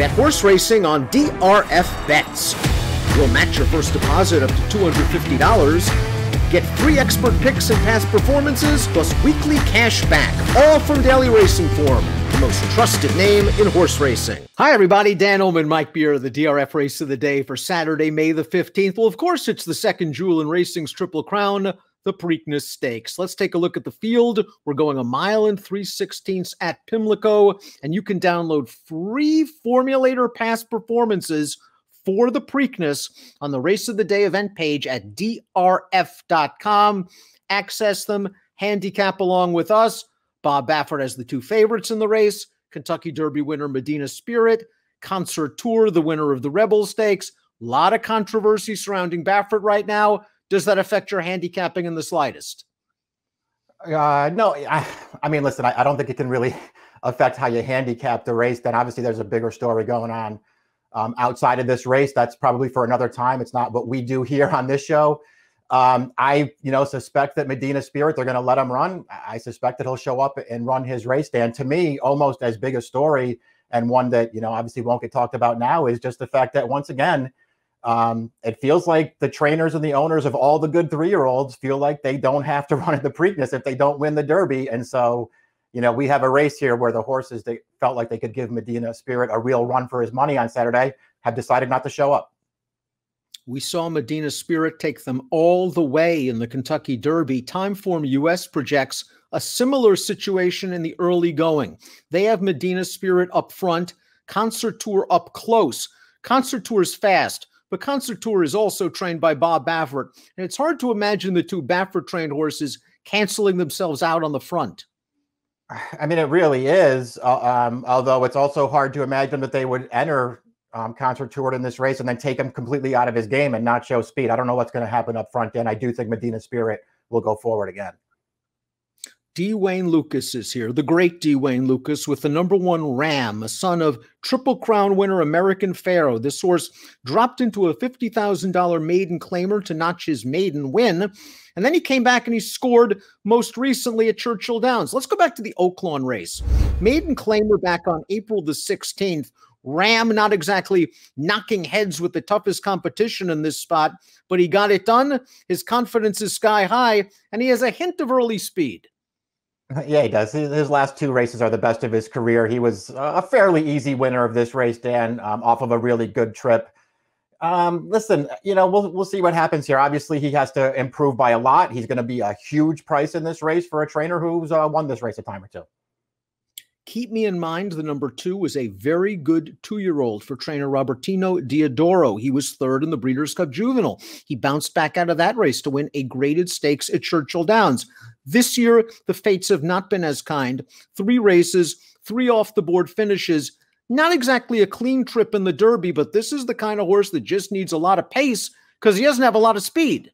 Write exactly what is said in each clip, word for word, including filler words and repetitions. Bet horse racing on D R F Bets. We'll match your first deposit up to two hundred fifty dollars. Get free expert picks and past performances, plus weekly cash back, all from Daily Racing Forum, the most trusted name in horse racing. Hi, everybody. Dan Illman, Mike Beer, the D R F Race of the Day for Saturday, May the fifteenth. Well, of course, it's the second jewel in racing's Triple Crown, the Preakness Stakes. Let's take a look at the field. We're going a mile and three sixteenths at Pimlico, and you can download free formulator past performances for the Preakness on the Race of the Day event page at D R F dot com. Access them, handicap along with us. Bob Baffert has the two favorites in the race: Kentucky Derby winner Medina Spirit, Concert Tour, the winner of the Rebel Stakes. A lot of controversy surrounding Baffert right now. Does that affect your handicapping in the slightest? Uh, no, I, I mean, listen, I, I don't think it can really affect how you handicap the race. Then obviously there's a bigger story going on um, outside of this race. That's probably for another time. It's not what we do here on this show. Um, I, you know, suspect that Medina Spirit, they're going to let him run. I suspect that he'll show up and run his race. Dan, to me, almost as big a story, and one that, you know, obviously won't get talked about now, is just the fact that once again, Um, it feels like the trainers and the owners of all the good three-year-olds feel like they don't have to run at the Preakness if they don't win the Derby. And so, you know, we have a race here where the horses that felt like they could give Medina Spirit a real run for his money on Saturday have decided not to show up. We saw Medina Spirit take them all the way in the Kentucky Derby. Timeform U S projects a similar situation in the early going. They have Medina Spirit up front, Concert Tour up close. Concert Tour is fast, but Concert Tour is also trained by Bob Baffert, and it's hard to imagine the two Baffert-trained horses canceling themselves out on the front. I mean, it really is, uh, um, although it's also hard to imagine that they would enter um, Concert Tour in this race and then take him completely out of his game and not show speed. I don't know what's going to happen up front, and I do think Medina Spirit will go forward again. Dwayne Lucas is here, the great Dwayne Lucas, with the number one Ram, a son of Triple Crown winner American Pharaoh. This horse dropped into a fifty thousand dollar maiden claimer to notch his maiden win, and then he came back and he scored most recently at Churchill Downs. Let's go back to the Oaklawn race. Maiden claimer back on April the sixteenth. Ram not exactly knocking heads with the toughest competition in this spot, but he got it done. His confidence is sky high, and he has a hint of early speed. Yeah, he does. His last two races are the best of his career. He was a fairly easy winner of this race, Dan, um, off of a really good trip. Um, listen, you know, we'll we'll see what happens here. Obviously, he has to improve by a lot. He's going to be a huge price in this race for a trainer who's uh, won this race a time or two. Keep Me in Mind, the number two, was a very good two-year-old for trainer Robertino Diodoro. He was third in the Breeders' Cup Juvenile. He bounced back out of that race to win a graded stakes at Churchill Downs. This year, the fates have not been as kind. Three races, three off-the-board finishes. Not exactly a clean trip in the Derby, but this is the kind of horse that just needs a lot of pace because he doesn't have a lot of speed.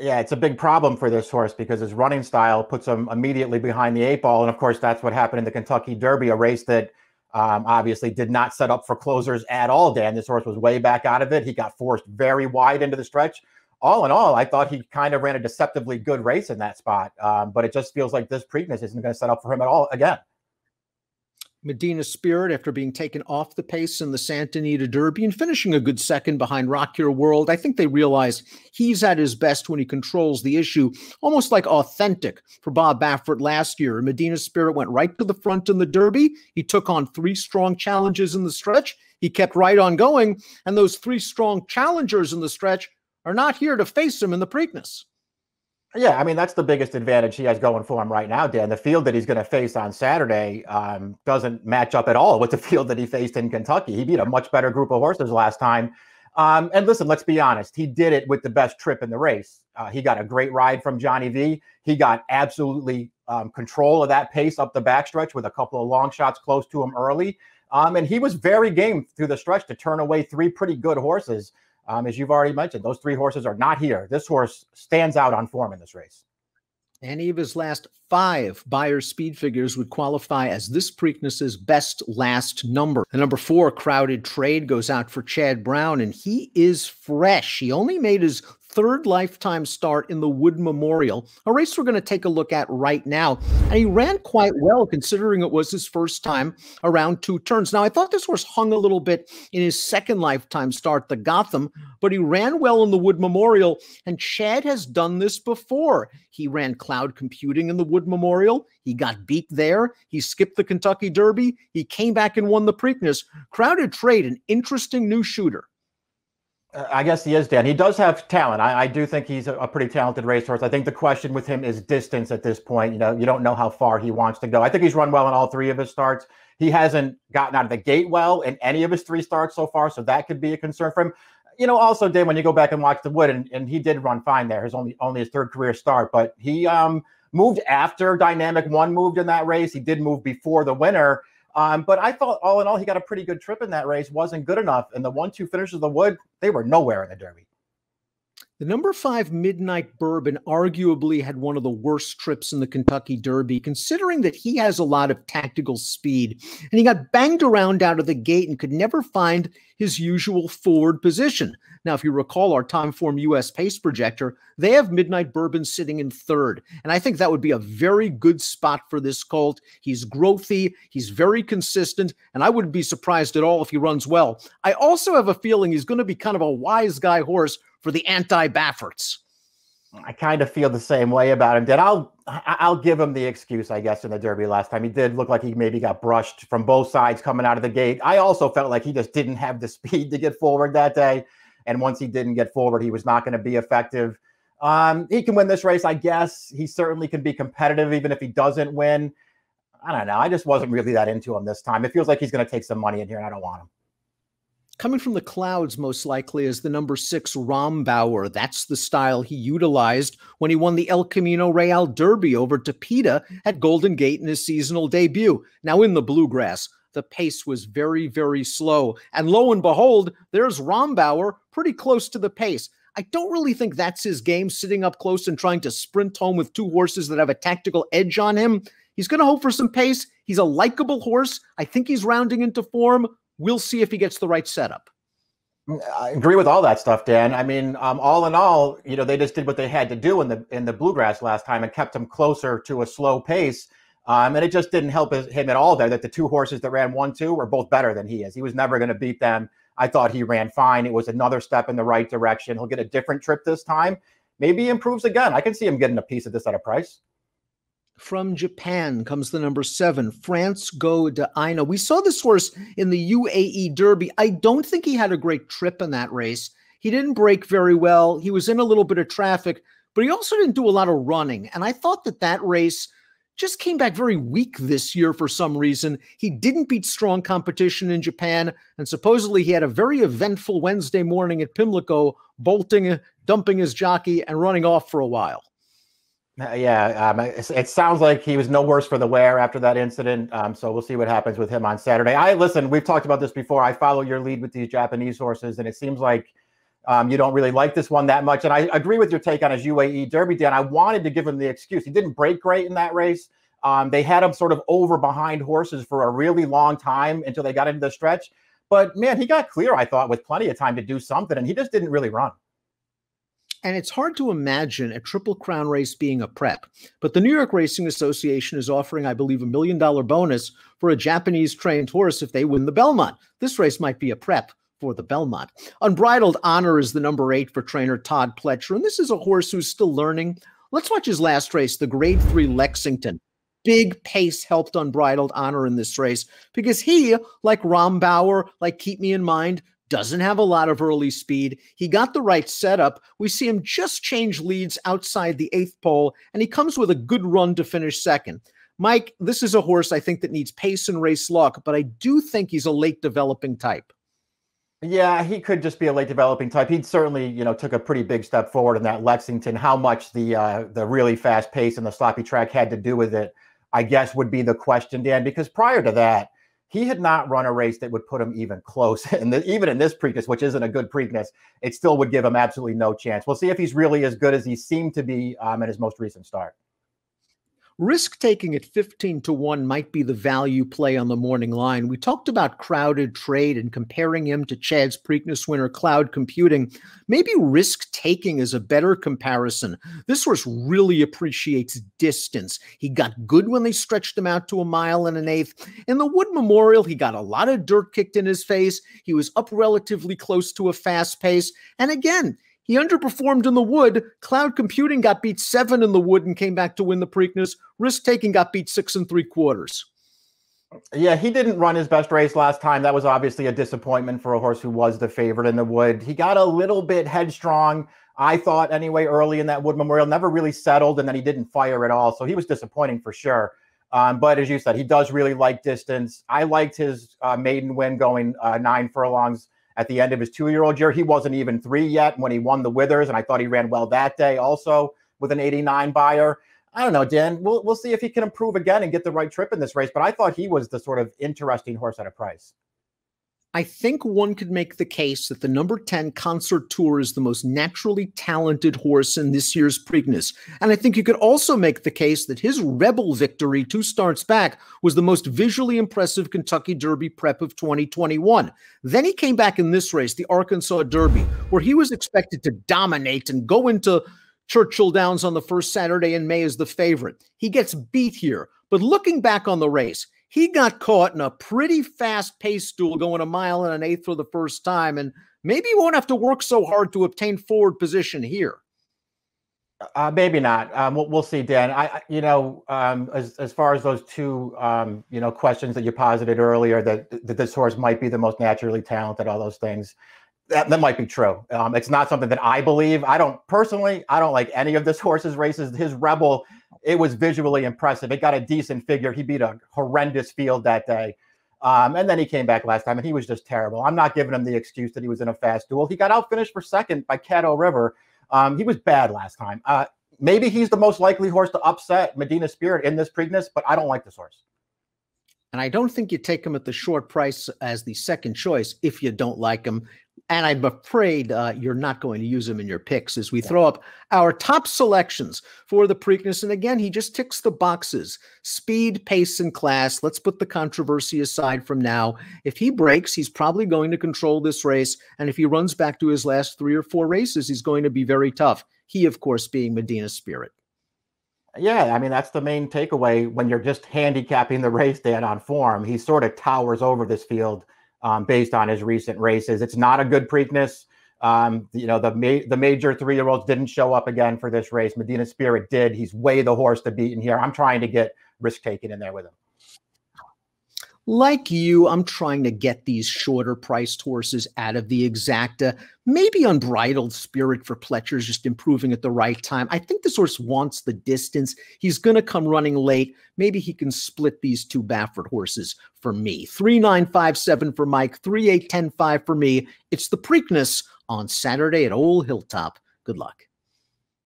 Yeah, it's a big problem for this horse because his running style puts him immediately behind the eight ball. And, of course, that's what happened in the Kentucky Derby, a race that um, obviously did not set up for closers at all, Dan. This horse was way back out of it. He got forced very wide into the stretch. All in all, I thought he kind of ran a deceptively good race in that spot. Um, but it just feels like this Preakness isn't going to set up for him at all again. Medina Spirit, after being taken off the pace in the Santa Anita Derby and finishing a good second behind Rock Your World, I think they realize he's at his best when he controls the issue, almost like Authentic for Bob Baffert last year. Medina Spirit went right to the front in the Derby. He took on three strong challenges in the stretch. He kept right on going, and those three strong challengers in the stretch are not here to face him in the Preakness. Yeah, I mean, that's the biggest advantage he has going for him right now, Dan. The field that he's going to face on Saturday um, doesn't match up at all with the field that he faced in Kentucky. He beat a much better group of horses last time. Um, and listen, let's be honest. He did it with the best trip in the race. Uh, he got a great ride from Johnny V. He got absolutely um, control of that pace up the backstretch with a couple of long shots close to him early. Um, and he was very game through the stretch to turn away three pretty good horses. Um, as you've already mentioned, those three horses are not here. This horse stands out on form in this race. Any of his last five buyer speed figures would qualify as this Preakness's best last number. The number four, Crowded Trade, goes out for Chad Brown, and he is fresh. He only made his third lifetime start in the Wood Memorial, a race we're going to take a look at right now. And he ran quite well, considering it was his first time around two turns. Now, I thought this horse hung a little bit in his second lifetime start, the Gotham, but he ran well in the Wood Memorial, and Chad has done this before. He ran Cloud Computing in the Wood Memorial. He got beat there. He skipped the Kentucky Derby. He came back and won the Preakness. Crowded Trade, an interesting new shooter. I guess he is, Dan. He does have talent. I, I do think he's a, a pretty talented racehorse. I think the question with him is distance at this point. You know, you don't know how far he wants to go. I think he's run well in all three of his starts. He hasn't gotten out of the gate well in any of his three starts so far, so that could be a concern for him. You know, also, Dan, when you go back and watch the Wood, and, and he did run fine there, his only only his third career start, but he um, moved after Dynamic One moved in that race. He did move before the winner. Um, but I thought, all in all, he got a pretty good trip in that race, wasn't good enough. And the one two finishes of the Wood, they were nowhere in the Derby. The number five Midnight Bourbon arguably had one of the worst trips in the Kentucky Derby, considering that he has a lot of tactical speed. And he got banged around out of the gate and could never find his usual forward position. Now, if you recall our Timeform U S pace projector, they have Midnight Bourbon sitting in third. And I think that would be a very good spot for this colt. He's growthy. He's very consistent. And I wouldn't be surprised at all if he runs well. I also have a feeling he's going to be kind of a wise guy horse for the anti-Bafferts. I kind of feel the same way about him, Dan. I'll I'll give him the excuse, I guess, in the Derby last time. He did look like he maybe got brushed from both sides coming out of the gate. I also felt like he just didn't have the speed to get forward that day. And once he didn't get forward, he was not going to be effective. Um, he can win this race, I guess. He certainly can be competitive, even if he doesn't win. I don't know. I just wasn't really that into him this time. It feels like he's going to take some money in here, and I don't want him. Coming from the clouds, most likely, is the number six Rombauer. That's the style he utilized when he won the El Camino Real Derby over Tapita at Golden Gate in his seasonal debut. Now, in the Bluegrass, the pace was very, very slow. And lo and behold, there's Rombauer pretty close to the pace. I don't really think that's his game, sitting up close and trying to sprint home with two horses that have a tactical edge on him. He's going to hope for some pace. He's a likable horse. I think he's rounding into form. We'll see if he gets the right setup. I agree with all that stuff, Dan. I mean, um, all in all, you know, they just did what they had to do in the in the Bluegrass last time and kept him closer to a slow pace. Um, and it just didn't help his, him at all there that the two horses that ran one two were both better than he is. He was never going to beat them. I thought he ran fine. It was another step in the right direction. He'll get a different trip this time. Maybe he improves again. I can see him getting a piece of this at a price. From Japan comes the number seven, France Go de Aina. We saw this horse in the U A E Derby. I don't think he had a great trip in that race. He didn't break very well. He was in a little bit of traffic, but he also didn't do a lot of running. And I thought that that race just came back very weak this year for some reason. He didn't beat strong competition in Japan. And supposedly he had a very eventful Wednesday morning at Pimlico, bolting, dumping his jockey, and running off for a while. Yeah, um, it, it sounds like he was no worse for the wear after that incident. Um, so we'll see what happens with him on Saturday. I listen, we've talked about this before. I follow your lead with these Japanese horses, and it seems like um, you don't really like this one that much. And I agree with your take on his U A E Derby, Dan. I wanted to give him the excuse. He didn't break great in that race. Um, they had him sort of over behind horses for a really long time until they got into the stretch. But, man, he got clear, I thought, with plenty of time to do something, and he just didn't really run. And it's hard to imagine a Triple Crown race being a prep. But the New York Racing Association is offering, I believe, a million dollar bonus for a Japanese-trained horse if they win the Belmont. This race might be a prep for the Belmont. Unbridled Honor is the number eight for trainer Todd Pletcher, and this is a horse who's still learning. Let's watch his last race, the Grade three Lexington. Big pace helped Unbridled Honor in this race because he, like Rombauer, like Keep Me in Mind, doesn't have a lot of early speed. He got the right setup. We see him just change leads outside the eighth pole, and he comes with a good run to finish second. Mike, this is a horse I think that needs pace and race luck, but I do think he's a late developing type. Yeah, he could just be a late developing type. He certainly, you know, took a pretty big step forward in that Lexington. How much the uh, the really fast pace and the sloppy track had to do with it, I guess, would be the question, Dan, because prior to that, he had not run a race that would put him even close. And the, even in this Preakness, which isn't a good Preakness, it still would give him absolutely no chance. We'll see if he's really as good as he seemed to be um, in his most recent start. Risk-taking at fifteen to one might be the value play on the morning line. We talked about Crowded Trade and comparing him to Chad's Preakness winner, Cloud Computing. Maybe Risk-taking is a better comparison. This horse really appreciates distance. He got good when they stretched him out to a mile and an eighth. In the Wood Memorial, he got a lot of dirt kicked in his face. He was up relatively close to a fast pace. And again, he underperformed in the Wood. Cloud Computing got beat seven in the Wood and came back to win the Preakness. Risk-taking got beat six and three quarters. Yeah, he didn't run his best race last time. That was obviously a disappointment for a horse who was the favorite in the Wood. He got a little bit headstrong, I thought, anyway, early in that Wood Memorial. Never really settled, and then he didn't fire at all. So he was disappointing for sure. Um, but as you said, he does really like distance. I liked his uh, maiden win going uh, nine furlongs. At the end of his two-year-old year, he wasn't even three yet when he won the Withers, and I thought he ran well that day also with an eighty-nine buyer. I don't know, Dan. We'll, we'll see if he can improve again and get the right trip in this race, but I thought he was the sort of interesting horse at a price. I think one could make the case that the number ten Concert Tour is the most naturally talented horse in this year's Preakness. And I think you could also make the case that his Rebel victory two starts back was the most visually impressive Kentucky Derby prep of twenty twenty-one. Then he came back in this race, the Arkansas Derby, where he was expected to dominate and go into Churchill Downs on the first Saturday in May as the favorite. He gets beat here. But looking back on the race, he got caught in a pretty fast-paced duel going a mile and an eighth for the first time, and maybe he won't have to work so hard to obtain forward position here. Uh, maybe not. Um, we'll, we'll see, Dan. I, you know, um, as, as far as those two, um, you know, questions that you posited earlier, that, that this horse might be the most naturally talented, all those things, that, that might be true. Um, it's not something that I believe. I don't personally, I don't like any of this horse's races. His Rebel, it was visually impressive. It got a decent figure. He beat a horrendous field that day. Um, and then he came back last time, and he was just terrible. I'm not giving him the excuse that he was in a fast duel. He got outfinished for second by Caddo River. Um, he was bad last time. Uh, maybe he's the most likely horse to upset Medina Spirit in this Preakness, but I don't like this horse. And I don't think you take him at the short price as the second choice if you don't like him. And I'm afraid uh, you're not going to use him in your picks as we throw up our top selections for the Preakness. And again, he just ticks the boxes: speed, pace, and class. Let's put the controversy aside from now. If he breaks, he's probably going to control this race. And if he runs back to his last three or four races, he's going to be very tough. He, of course, being Medina Spirit. Yeah, I mean, that's the main takeaway when you're just handicapping the race, Dan, on form. He sort of towers over this field. Um, based on his recent races, it's not a good Preakness. Um, you know, the ma the major three-year-olds didn't show up again for this race. Medina Spirit did. He's way the horse to beat in here. I'm trying to get Risk-taking in there with him. Like you, I'm trying to get these shorter-priced horses out of the exacta. Maybe Unbridled Spirit for Pletcher's just improving at the right time. I think this horse wants the distance. He's going to come running late. Maybe he can split these two Baffert horses for me. three nine five seven for Mike, three eight ten five for me. It's the Preakness on Saturday at Old Hilltop. Good luck.